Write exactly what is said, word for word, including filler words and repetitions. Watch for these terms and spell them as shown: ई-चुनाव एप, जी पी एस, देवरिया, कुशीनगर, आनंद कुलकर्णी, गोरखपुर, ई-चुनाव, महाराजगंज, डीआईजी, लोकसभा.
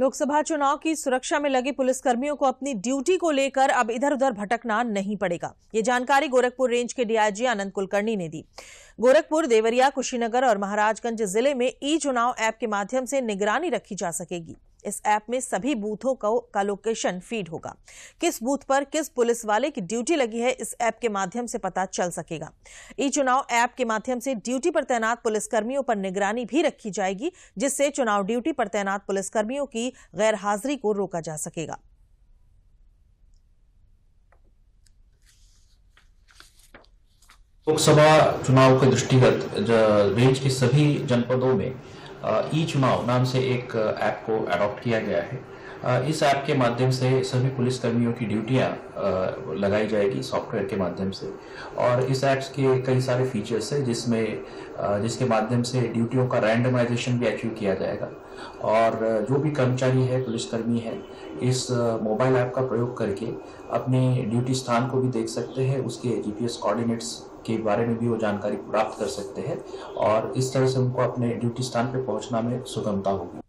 लोकसभा चुनाव की सुरक्षा में लगे पुलिसकर्मियों को अपनी ड्यूटी को लेकर अब इधर उधर भटकना नहीं पड़ेगा। ये जानकारी गोरखपुर रेंज के डीआईजी आनंद कुलकर्णी ने दी। गोरखपुर, देवरिया, कुशीनगर और महाराजगंज जिले में ई-चुनाव ऐप के माध्यम से निगरानी रखी जा सकेगी। इस ऐप में सभी बूथों का लोकेशन फीड होगा। किस बूथ पर किस पुलिस वाले की ड्यूटी लगी है, इस ऐप के माध्यम से पता चल सकेगा। ई चुनाव ऐप के माध्यम से ड्यूटी पर तैनात पुलिसकर्मियों पर निगरानी भी रखी जाएगी, जिससे चुनाव ड्यूटी पर तैनात पुलिसकर्मियों की गैर हाजिरी को रोका जा सकेगा। लोकसभा चुनाव के दृष्टिगत रेंज के सभी जनपदों में ई चुनाव नाम से एक ऐप को अडॉप्ट किया गया है। इस ऐप के माध्यम से सभी पुलिस कर्मियों की ड्यूटियां लगाई जाएगी सॉफ्टवेयर के माध्यम से, और इस ऐप के कई सारे फीचर्स हैं जिसमें जिसके माध्यम से ड्यूटियों का रैंडमाइजेशन भी अचीव किया जाएगा। और जो भी कर्मचारी है, पुलिसकर्मी है, इस मोबाइल ऐप का प्रयोग करके अपने ड्यूटी स्थान को भी देख सकते हैं, उसके जी पी एस कोऑर्डिनेट्स के बारे में भी वो जानकारी प्राप्त कर सकते हैं, और इस तरह से उनको अपने ड्यूटी स्थान पर पहुंचना में सुगमता होगी।